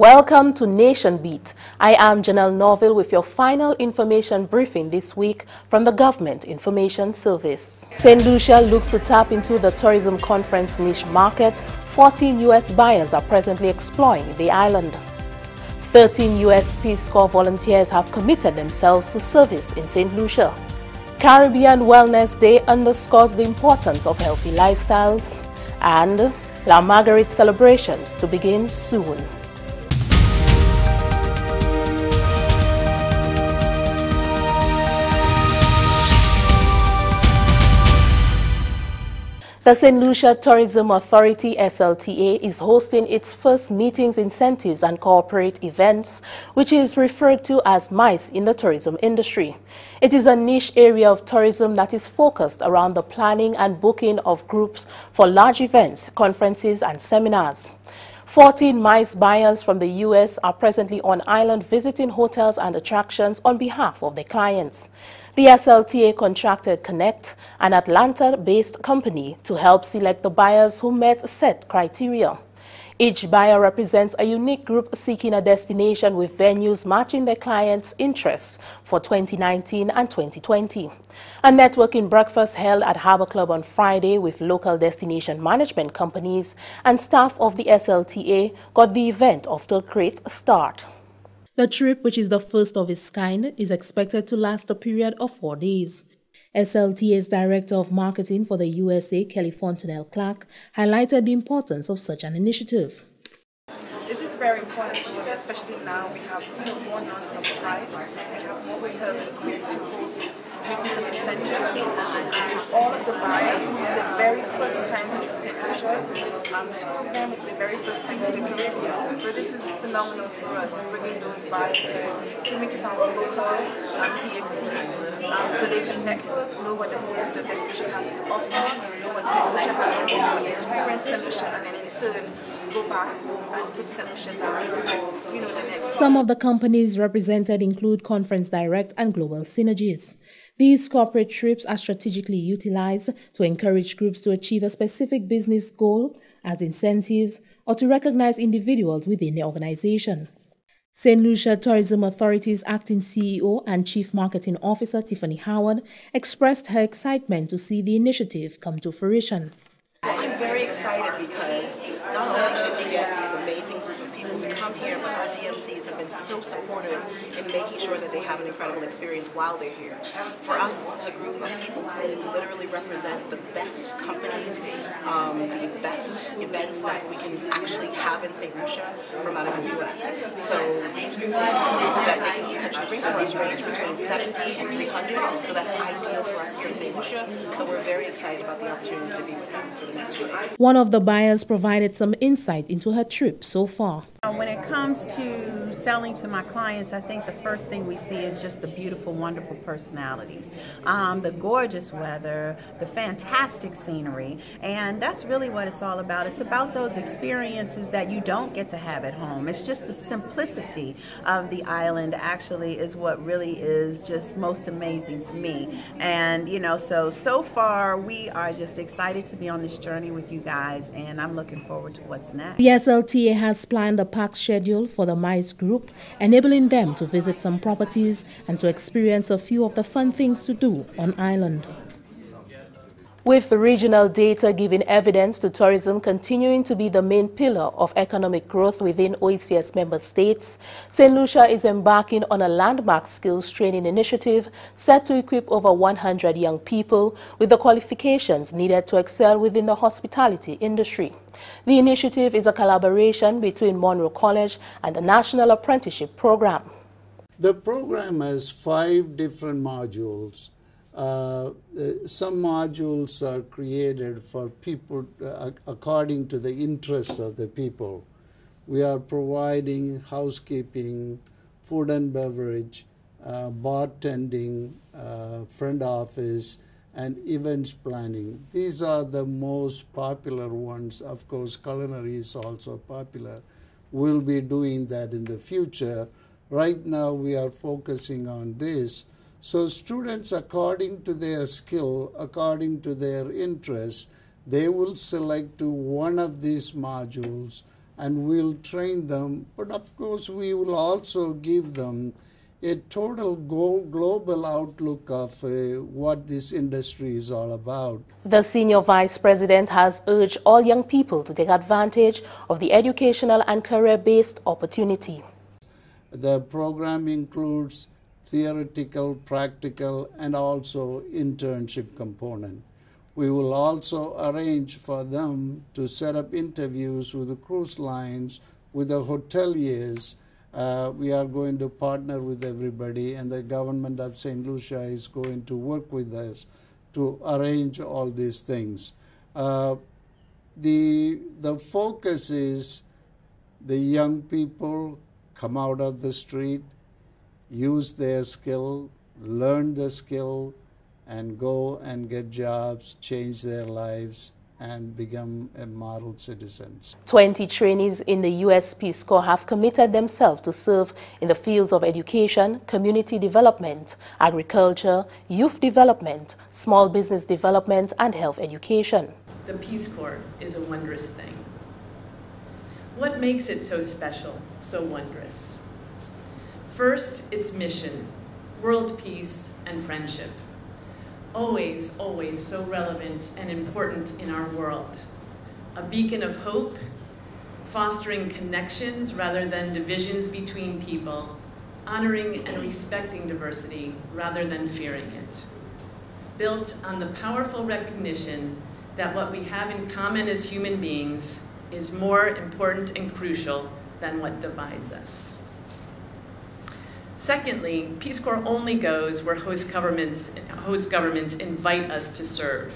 Welcome to Nation Beat. I am Janelle Norville with your final information briefing this week from the Government Information Service. St. Lucia looks to tap into the tourism conference niche market. 14 U.S. buyers are presently exploring the island. 13 U.S. Peace Corps volunteers have committed themselves to service in St. Lucia. Caribbean Wellness Day underscores the importance of healthy lifestyles. And La Marguerite celebrations to begin soon. The St. Lucia Tourism Authority (SLTA) is hosting its first meetings, incentives and corporate events, which is referred to as MICE in the tourism industry. It is a niche area of tourism that is focused around the planning and booking of groups for large events, conferences and seminars. 14 MICE buyers from the U.S. are presently on island visiting hotels and attractions on behalf of their clients. The SLTA contracted Connect, an Atlanta-based company, to help select the buyers who met set criteria. Each buyer represents a unique group seeking a destination with venues matching their clients' interests for 2019 and 2020. A networking breakfast held at Harbor Club on Friday with local destination management companies and staff of the SLTA got the event off to a great start. The trip, which is the first of its kind, is expected to last a period of 4 days. SLTA's Director of Marketing for the USA, Kelly Fontenelle Clark, highlighted the importance of such an initiative. This is very important to us, especially now we have more non-stop flights, we have more hotels agreed to host meetings and incentives, and all of the buyers, this is their very first time to St. Lucia. Two of them, it's their very first time to the Caribbean, so this is phenomenal for us, bringing those buyers here to meet with our local DMCs, so they can network, know what the destination has to offer, know what St. Lucia has to offer, experience St. Lucia, and then in turn go back home and put St. Lucia down for, the next. Some of the companies represented include Conference Direct and Global Synergies. These corporate trips are strategically utilized to encourage groups to achieve a specific business goal as incentives or to recognize individuals within the organization. St. Lucia Tourism Authority's acting CEO and Chief Marketing Officer Tiffany Howard expressed her excitement to see the initiative come to fruition. I'm very excited because not only did we get these amazing group of people to come here, but our DMCs have been so supportive in making sure that they have an incredible experience while they're here. For us, this is a group of people who literally represent the best companies, the best events that we can actually have in St. Lucia from out of the U.S. So these groups that they can potentially bring for us range between 70 and 300, so that's ideal for us here in St. Lucia. So we're very excited about the opportunity to be with them for the next few days. One of the buyers provided some insight into her trip so far. When it comes to selling to my clients, I think the first thing we see is just the beautiful, wonderful personalities, the gorgeous weather, the fantastic scenery, and that's really what it's all about. It's about those experiences that you don't get to have at home. It's just the simplicity of the island actually is what really is just most amazing to me. And so far we are just excited to be on this journey with you guys, and I'm looking forward to what's next. The SLTA has planned a packed schedule for the MICE group, enabling them to visit some properties and to experience a few of the fun things to do on island. With the regional data giving evidence to tourism continuing to be the main pillar of economic growth within OECS member states, St. Lucia is embarking on a landmark skills training initiative set to equip over 100 young people with the qualifications needed to excel within the hospitality industry. The initiative is a collaboration between Monroe College and the National Apprenticeship Program. The program has 5 different modules. Some modules are created for people according to the interest of the people. We are providing housekeeping, food and beverage, bartending, front office, and events planning. These are the most popular ones. Of course, culinary is also popular. We'll be doing that in the future. Right now, we are focusing on this. So students, according to their skill, according to their interest, they will select to one of these modules and we'll train them. But of course, we will also give them a total global outlook of what this industry is all about. The Senior Vice President has urged all young people to take advantage of the educational and career-based opportunity. The program includes theoretical, practical, and also internship component. We will also arrange for them to set up interviews with the cruise lines, with the hoteliers. We are going to partner with everybody, and the government of St. Lucia is going to work with us to arrange all these things. The focus is the young people come out of the street, use their skill, learn the skill, and go and get jobs, change their lives, and become a model citizens. 20 trainees in the U.S. Peace Corps have committed themselves to serve in the fields of education, community development, agriculture, youth development, small business development, and health education. The Peace Corps is a wondrous thing. What makes it so special, so wondrous? First, its mission, world peace and friendship. Always, always so relevant and important in our world. A beacon of hope, fostering connections rather than divisions between people, honoring and respecting diversity rather than fearing it. Built on the powerful recognition that what we have in common as human beings is more important and crucial than what divides us. Secondly, Peace Corps only goes where host governments invite us to serve.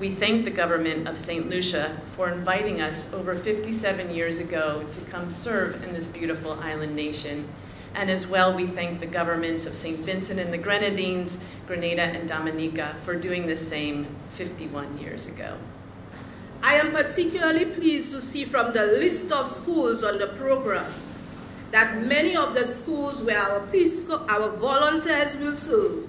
We thank the government of St. Lucia for inviting us over 57 years ago to come serve in this beautiful island nation. And as well, we thank the governments of St. Vincent and the Grenadines, Grenada and Dominica for doing the same 51 years ago. I am particularly pleased to see from the list of schools on the program that many of the schools where our volunteers will serve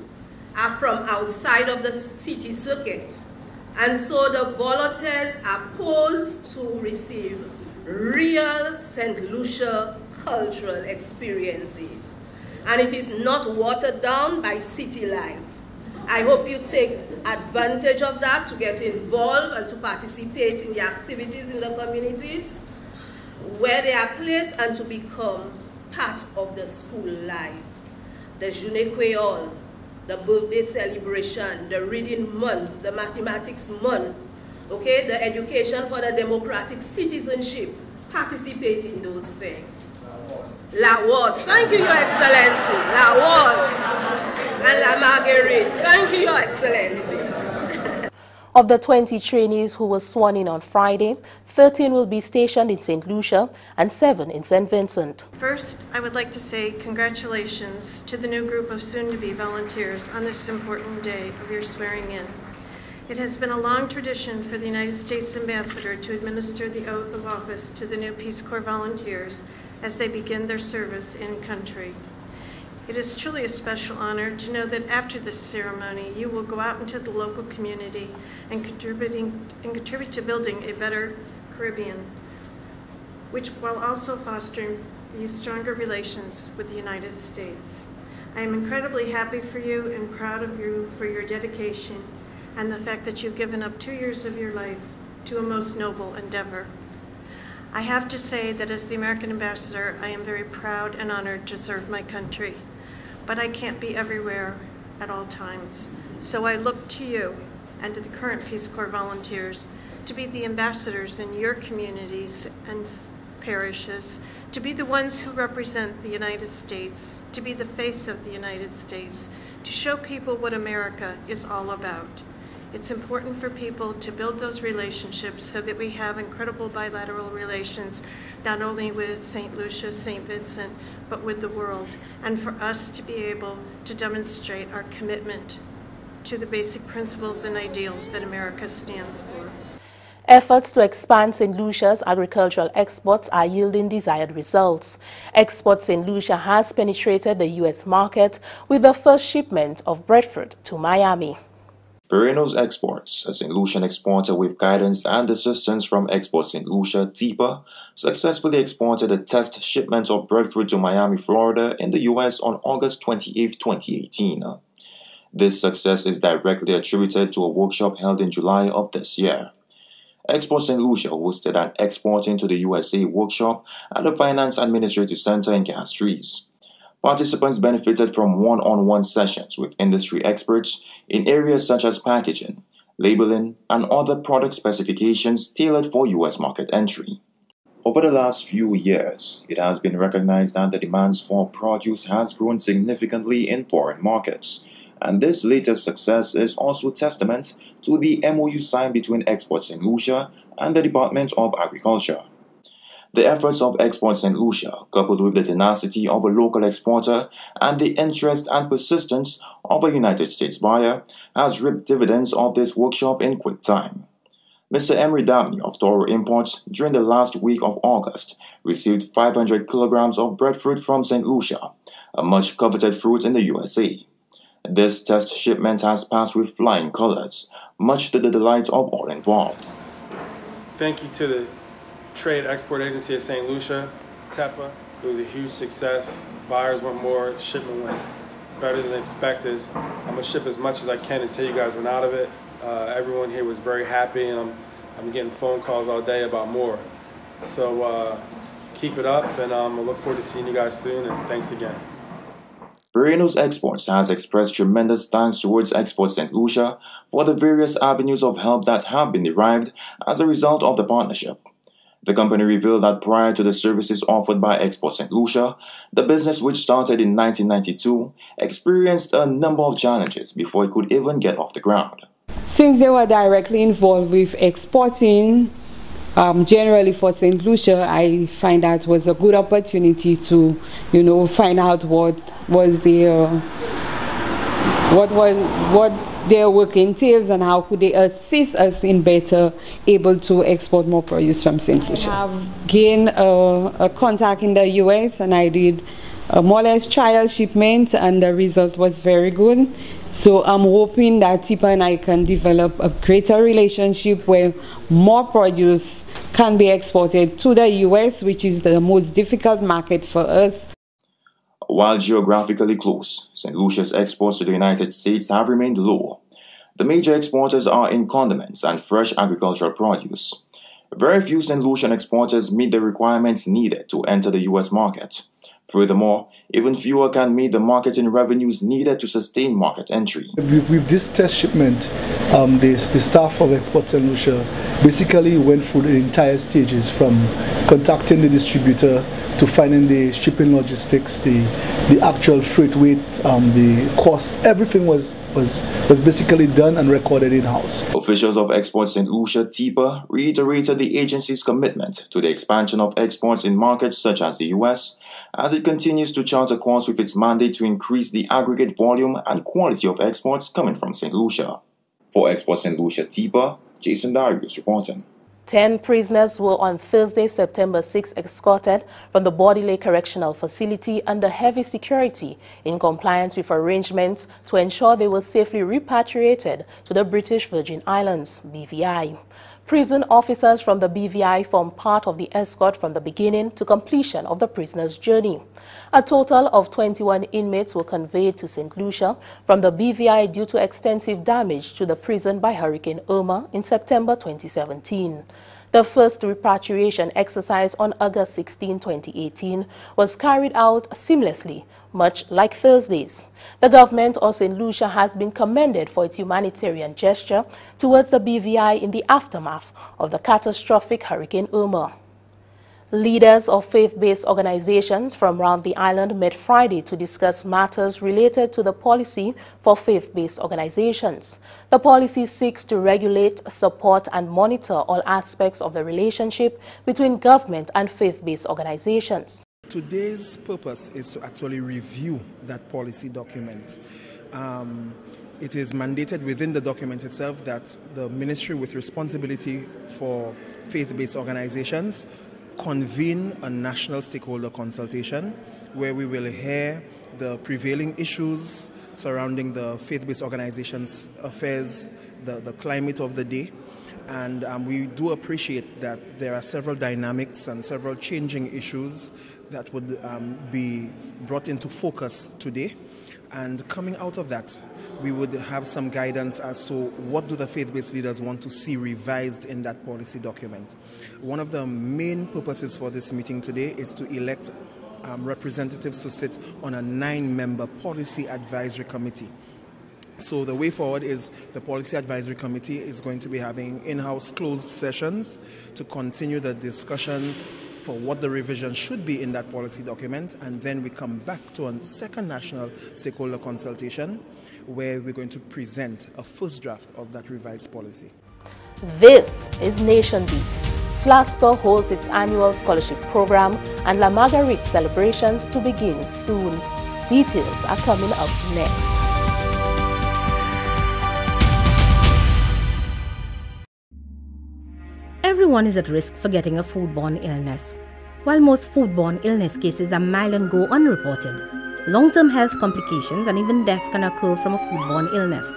are from outside of the city circuits. And so the volunteers are poised to receive real St. Lucia cultural experiences. And it is not watered down by city life. I hope you take advantage of that to get involved and to participate in the activities in the communities where they are placed and to become part of the school life. The Journée Créole, the birthday celebration, the reading month, the mathematics month, okay, the education for the democratic citizenship, participate in those things. La Woz, thank you, Your Excellency. La Woz and La Marguerite, thank you, Your Excellency. Of the 20 trainees who were sworn in on Friday, 13 will be stationed in St. Lucia and 7 in St. Vincent. First, I would like to say congratulations to the new group of soon-to-be volunteers on this important day of your swearing in. It has been a long tradition for the United States Ambassador to administer the oath of office to the new Peace Corps volunteers as they begin their service in country. It is truly a special honor to know that after this ceremony, you will go out into the local community and contribute to building a better Caribbean, which while also fostering stronger relations with the United States. I am incredibly happy for you and proud of you for your dedication and the fact that you've given up 2 years of your life to a most noble endeavor. I have to say that as the American ambassador, I am very proud and honored to serve my country. But I can't be everywhere at all times. So I look to you and to the current Peace Corps volunteers to be the ambassadors in your communities and parishes, to be the ones who represent the United States, to be the face of the United States, to show people what America is all about. It's important for people to build those relationships so that we have incredible bilateral relations, not only with St. Lucia, St. Vincent, but with the world, and for us to be able to demonstrate our commitment to the basic principles and ideals that America stands for. Efforts to expand St. Lucia's agricultural exports are yielding desired results. Export St. Lucia has penetrated the U.S. market with the first shipment of breadfruit to Miami. Bérinos Exports, a St. Lucian exporter with guidance and assistance from Export St. Lucia, TIPA, successfully exported a test shipment of breadfruit to Miami, Florida in the U.S. on August 28, 2018. This success is directly attributed to a workshop held in July of this year. Export St. Lucia hosted an Exporting to the USA workshop at the Finance Administrative Center in Castries. Participants benefited from one-on-one sessions with industry experts in areas such as packaging, labeling, and other product specifications tailored for U.S. market entry. Over the last few years, it has been recognized that the demands for produce has grown significantly in foreign markets, and this latest success is also testament to the MOU signed between Export St. Lucia and the Department of Agriculture. The efforts of Export St. Lucia, coupled with the tenacity of a local exporter and the interest and persistence of a United States buyer, has reaped dividends of this workshop in quick time. Mr. Emery Downey of Toro Imports, during the last week of August, received 500 kilograms of breadfruit from St. Lucia, a much-coveted fruit in the USA. This test shipment has passed with flying colors, much to the delight of all involved. Thank you to the Trade Export Agency of St. Lucia, TEPA. It was a huge success. Buyers want more, shipment went better than expected. I'm going to ship as much as I can until you guys run out of it. Everyone here was very happy, and I'm getting phone calls all day about more. So keep it up, and I look forward to seeing you guys soon, and thanks again. Bérinos Exports has expressed tremendous thanks towards Export St. Lucia for the various avenues of help that have been derived as a result of the partnership. The company revealed that prior to the services offered by Export St. Lucia, the business, which started in 1992, experienced a number of challenges before it could even get off the ground. Since they were directly involved with exporting, generally for St. Lucia, I find that was a good opportunity to, find out what their work entails and how could they assist us in better able to export more produce from St. Lucia. I've gained a contact in the U.S. and I did a more or less trial shipment, and the result was very good. So I'm hoping that TIPA and I can develop a greater relationship where more produce can be exported to the U.S., which is the most difficult market for us. While geographically close, St. Lucia's exports to the United States have remained low. The major exporters are in condiments and fresh agricultural produce. Very few St. Lucian exporters meet the requirements needed to enter the U.S. market. Furthermore, even fewer can meet the marketing revenues needed to sustain market entry. With this test shipment, the staff of Export St. Lucia basically went through the entire stages from contacting the distributor to finding the shipping logistics, the actual freight weight, the cost. Everything was basically done and recorded in-house. Officials of Export St. Lucia, TIPA, reiterated the agency's commitment to the expansion of exports in markets such as the U.S., as it continues to chart a course with its mandate to increase the aggregate volume and quality of exports coming from St. Lucia. For Export St. Lucia, TIPA, Jason Darius reporting. 10 prisoners were on Thursday, September 6, escorted from the Bordelais Correctional Facility under heavy security in compliance with arrangements to ensure they were safely repatriated to the British Virgin Islands, BVI. Prison officers from the BVI formed part of the escort from the beginning to completion of the prisoner's journey. A total of 21 inmates were conveyed to St. Lucia from the BVI due to extensive damage to the prison by Hurricane Irma in September 2017. The first repatriation exercise on August 16, 2018 was carried out seamlessly, much like Thursday's. The government of St. Lucia has been commended for its humanitarian gesture towards the BVI in the aftermath of the catastrophic Hurricane Irma. Leaders of faith-based organizations from around the island met Friday to discuss matters related to the policy for faith-based organizations. The policy seeks to regulate, support, and monitor all aspects of the relationship between government and faith-based organizations. Today's purpose is to actually review that policy document. It is mandated within the document itself that the ministry with responsibility for faith-based organizations convene a national stakeholder consultation where we will hear the prevailing issues, surrounding the faith-based organizations' affairs, the climate of the day. And we do appreciate that there are several dynamics and several changing issues that would be brought into focus today. And coming out of that, we would have some guidance as to what do the faith-based leaders want to see revised in that policy document. One of the main purposes for this meeting today is to elect representatives to sit on a 9-member policy advisory committee. So the way forward is the policy advisory committee is going to be having in-house closed sessions to continue the discussions for what the revision should be in that policy document, and then we come back to a second national stakeholder consultation where we're going to present a first draft of that revised policy. This is Nation Beat. SLASPA holds its annual scholarship program and La Marguerite celebrations to begin soon. Details are coming up next. Everyone is at risk for getting a foodborne illness. While most foodborne illness cases are mild and go unreported, long-term health complications and even death can occur from a foodborne illness.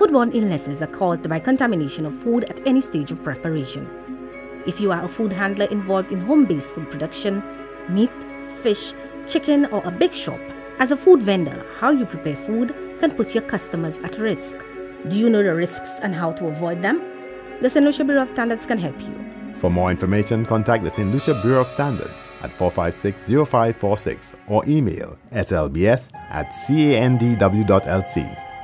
Foodborne illnesses are caused by contamination of food at any stage of preparation. If you are a food handler involved in home-based food production, meat, fish, chicken, or a bake shop, as a food vendor, how you prepare food can put your customers at risk. Do you know the risks and how to avoid them? The St. Lucia Bureau of Standards can help you. For more information, contact the St. Lucia Bureau of Standards at 456-0546 or email slbs@candw.lc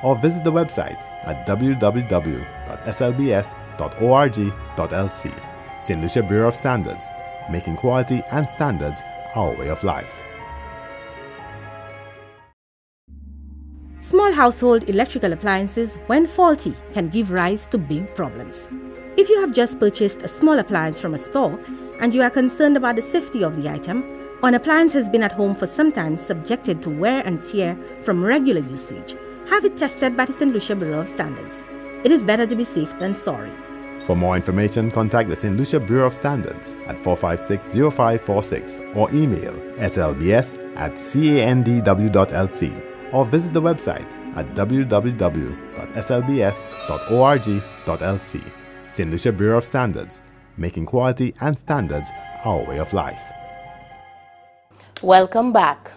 or visit the website at www.slbs.org.lc. St. Lucia Bureau of Standards, making quality and standards our way of life. Small household electrical appliances, when faulty, can give rise to big problems. If you have just purchased a small appliance from a store and you are concerned about the safety of the item, or an appliance has been at home for some time subjected to wear and tear from regular usage, have it tested by the St. Lucia Bureau of Standards. It is better to be safe than sorry. For more information, contact the St. Lucia Bureau of Standards at 456-0546 or email slbs@candw.lc. or visit the website at www.slbs.org.lc. St. Lucia Bureau of Standards, making quality and standards our way of life. Welcome back.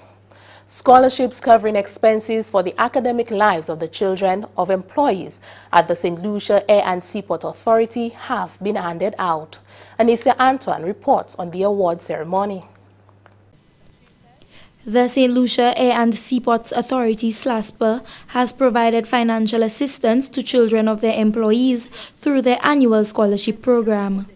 Scholarships covering expenses for the academic lives of the children of employees at the St. Lucia Air and Seaport Authority have been handed out. Anissa Antoine reports on the award ceremony. The St. Lucia Air and Seaports Authority SLASPA has provided financial assistance to children of their employees through their annual scholarship program.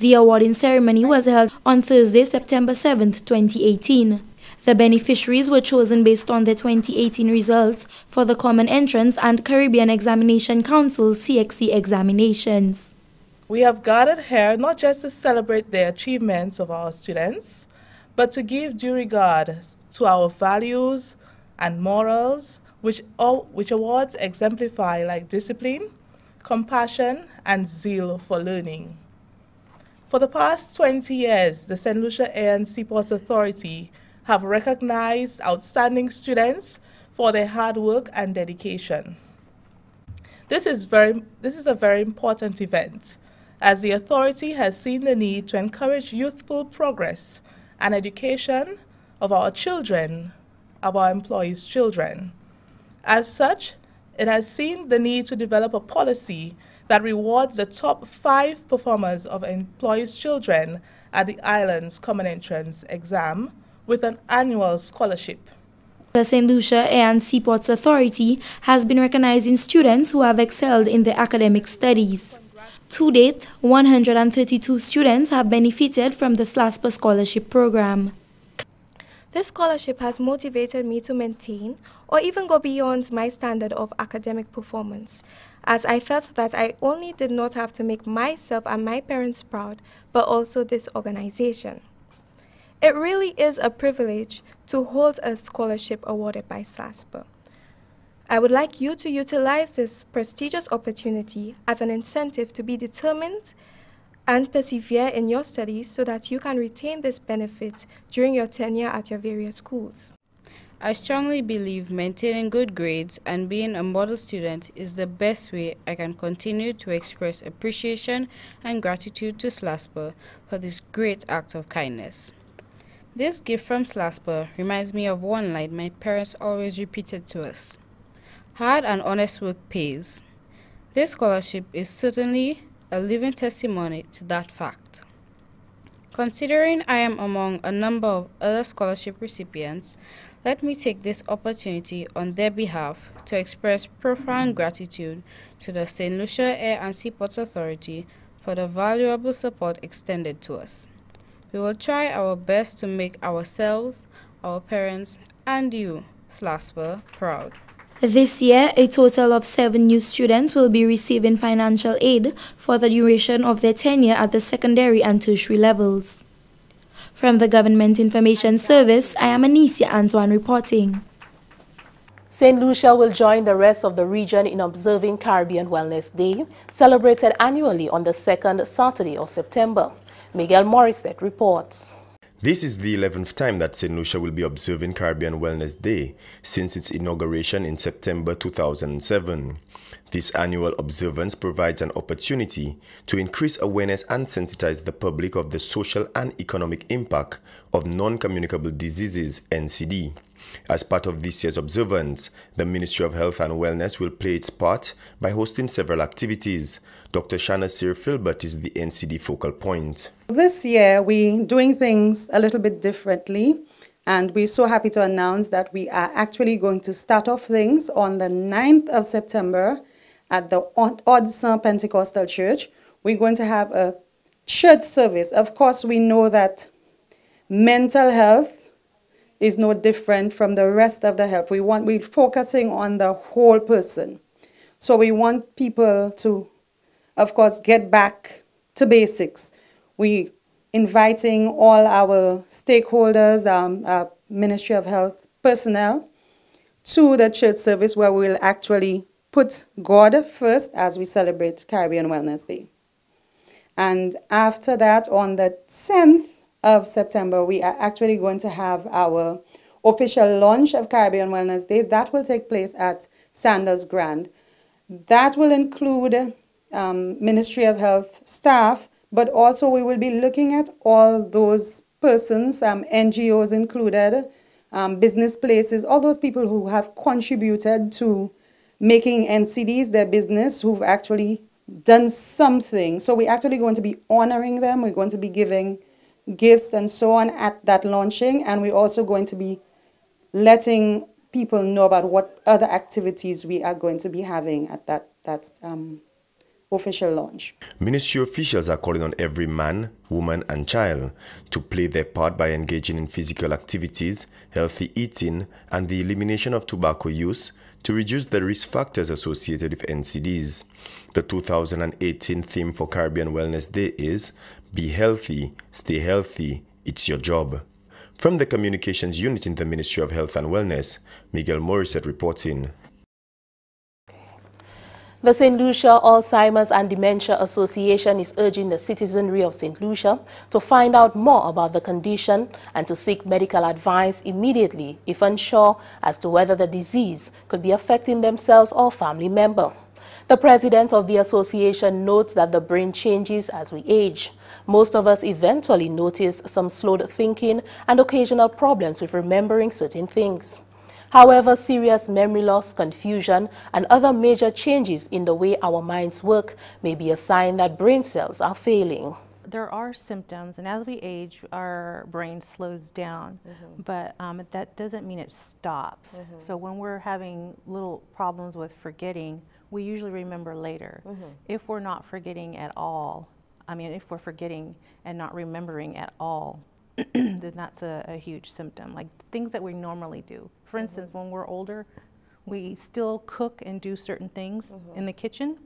The awarding ceremony was held on Thursday, September 7, 2018. The beneficiaries were chosen based on the 2018 results for the Common Entrance and Caribbean Examination Council CXC examinations. We have gathered here not just to celebrate the achievements of our students, but to give due regard to our values and morals, which awards exemplify, like discipline, compassion, and zeal for learning. For the past 20 years, the St. Lucia Air and Seaports Authority have recognized outstanding students for their hard work and dedication. This is a very important event, as the authority has seen the need to encourage youthful progress and education of our children, of our employees' children. As such, it has seen the need to develop a policy that rewards the top 5 performers of employees' children at the island's Common Entrance exam with an annual scholarship. The St. Lucia Air and Seaports Authority has been recognizing students who have excelled in their academic studies. To date, 132 students have benefited from the SLASPA scholarship program. This scholarship has motivated me to maintain or even go beyond my standard of academic performance, as I felt that I only did not have to make myself and my parents proud, but also this organization. It really is a privilege to hold a scholarship awarded by SLASPA. I would like you to utilize this prestigious opportunity as an incentive to be determined and persevere in your studies so that you can retain this benefit during your tenure at your various schools. I strongly believe maintaining good grades and being a model student is the best way I can continue to express appreciation and gratitude to SLASPA for this great act of kindness. This gift from SLASPA reminds me of one line my parents always repeated to us. Hard and honest work pays. This scholarship is certainly a living testimony to that fact. Considering I am among a number of other scholarship recipients, let me take this opportunity on their behalf to express profound gratitude to the St. Lucia Air and Seaports Authority for the valuable support extended to us. We will try our best to make ourselves, our parents, and you, SLASPA, proud. This year, a total of 7 new students will be receiving financial aid for the duration of their tenure at the secondary and tertiary levels. From the Government Information Service, I am Anicia Antoine reporting. St. Lucia will join the rest of the region in observing Caribbean Wellness Day, celebrated annually on the second Saturday of September. Miguel Morissette reports. This is the 11th time that St. Lucia will be observing Caribbean Wellness Day since its inauguration in September 2007. This annual observance provides an opportunity to increase awareness and sensitize the public of the social and economic impact of non-communicable diseases, NCD. As part of this year's observance, the Ministry of Health and Wellness will play its part by hosting several activities. Dr. Shanna Sear-Filbert is the NCD focal point. This year, we're doing things a little bit differently, and we're so happy to announce that we are actually going to start off things on the 9th of September at the Odds Pentecostal Church. We're going to have a church service. Of course, we know that mental health is no different from the rest of the health. We're focusing on the whole person. So we want people to, of course, get back to basics. We're inviting all our stakeholders, our Ministry of Health personnel, to the church service where we'll actually put God first as we celebrate Caribbean Wellness Day. And after that, on the 10th of September, we are actually going to have our official launch of Caribbean Wellness Day. That will take place at Sanders Grand. That will include Ministry of Health staff, but also we will be looking at all those persons, NGOs included, business places, all those people who have contributed to making NCDs their business, who've actually done something. So we're actually going to be honoring them. We're going to be giving gifts and so on at that launching, and we're also going to be letting people know about what other activities we are going to be having at that official launch. Ministry officials are calling on every man, woman and child to play their part by engaging in physical activities, healthy eating and the elimination of tobacco use to reduce the risk factors associated with NCDs. The 2018 theme for Caribbean Wellness Day is Be Healthy, Stay Healthy, It's Your Job. From the Communications Unit in the Ministry of Health and Wellness, Miguel Morissette reporting. The St. Lucia Alzheimer's and Dementia Association is urging the citizenry of St. Lucia to find out more about the condition and to seek medical advice immediately if unsure as to whether the disease could be affecting themselves or family member. The president of the association notes that the brain changes as we age. Most of us eventually notice some slowed thinking and occasional problems with remembering certain things. However, serious memory loss, confusion, and other major changes in the way our minds work may be a sign that brain cells are failing. There are symptoms, and as we age, our brain slows down, but that doesn't mean it stops. So when we're having little problems with forgetting, we usually remember later. If we're not forgetting at all, I mean, if we're forgetting and not remembering at all, then that's a huge symptom, like things that we normally do. For instance, when we're older, we still cook and do certain things in the kitchen,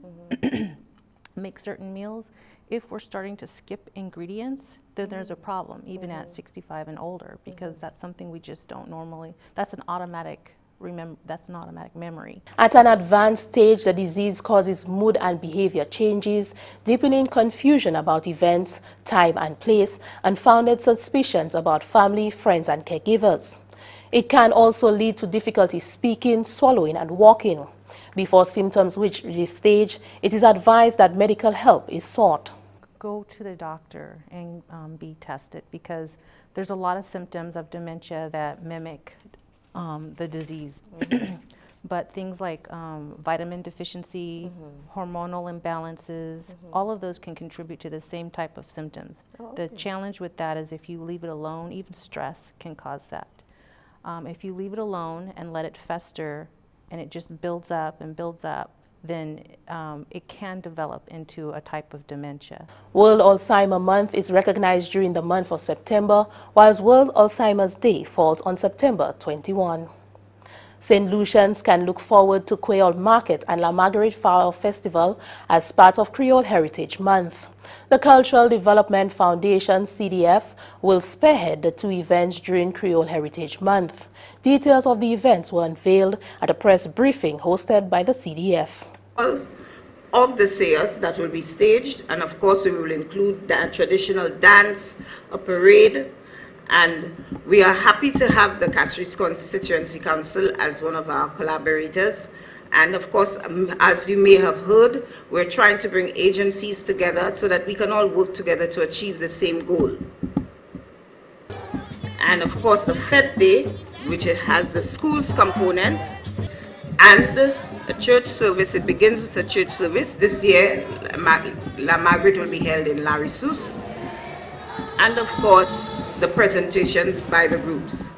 make certain meals. If we're starting to skip ingredients, then there's a problem, even at 65 and older, because that's something we just don't normally, that's an automatic memory. At an advanced stage, the disease causes mood and behavior changes, deepening confusion about events, time and place, and founded suspicions about family, friends, and caregivers. It can also lead to difficulty speaking, swallowing, and walking. Before symptoms reach this stage, it is advised that medical help is sought. Go to the doctor and be tested, because there's a lot of symptoms of dementia that mimic the disease. Mm-hmm. But things like vitamin deficiency, mm-hmm. hormonal imbalances, mm-hmm. all of those can contribute to the same type of symptoms. Oh, okay. The challenge with that is if you leave it alone, even stress can cause that. If you leave it alone and let it fester, and it just builds up and builds up, then it can develop into a type of dementia. World Alzheimer's Month is recognized during the month of September, whilst World Alzheimer's Day falls on September 21. St. Lucians can look forward to Creole Market and La Marguerite Fowl Festival as part of Creole Heritage Month. The Cultural Development Foundation, CDF, will spearhead the two events during Creole Heritage Month. Details of the events were unveiled at a press briefing hosted by the CDF. All of the sayers that will be staged, and of course we will include the traditional dance, a parade, and we are happy to have the Castries Constituency Council as one of our collaborators. And of course, as you may have heard, we're trying to bring agencies together so that we can all work together to achieve the same goal. And of course, the Fete Day, which it has the schools component and a church service. It begins with a church service. This year, La Margaret will be held in La Ressource. And of course, the presentations by the groups.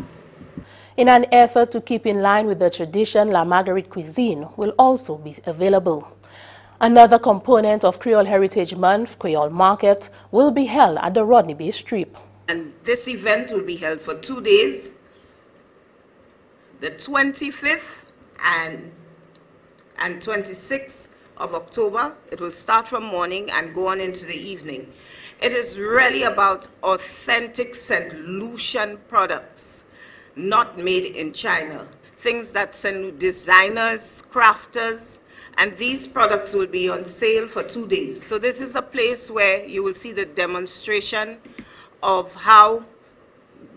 In an effort to keep in line with the tradition, La Marguerite cuisine will also be available. Another component of Creole Heritage Month, Creole Market, will be held at the Rodney Bay Strip. And this event will be held for 2 days, the 25th and 26th of October. It will start from morning and go on into the evening. It is really about authentic St. Lucian products, not made in China. Things that St. designers, crafters, and these products will be on sale for 2 days. So this is a place where you will see the demonstration of how,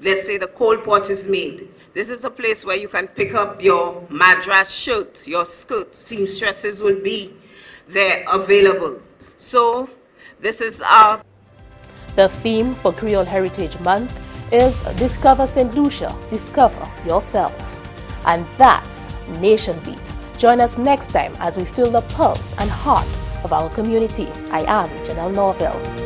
let's say, the cold pot is made. This is a place where you can pick up your madras shirt, your skirt. Seamstresses will be there available. So this is our... The theme for Creole Heritage Month is Discover St. Lucia, Discover Yourself. And that's Nation Beat. Join us next time as we feel the pulse and heart of our community. I am Janelle Norville.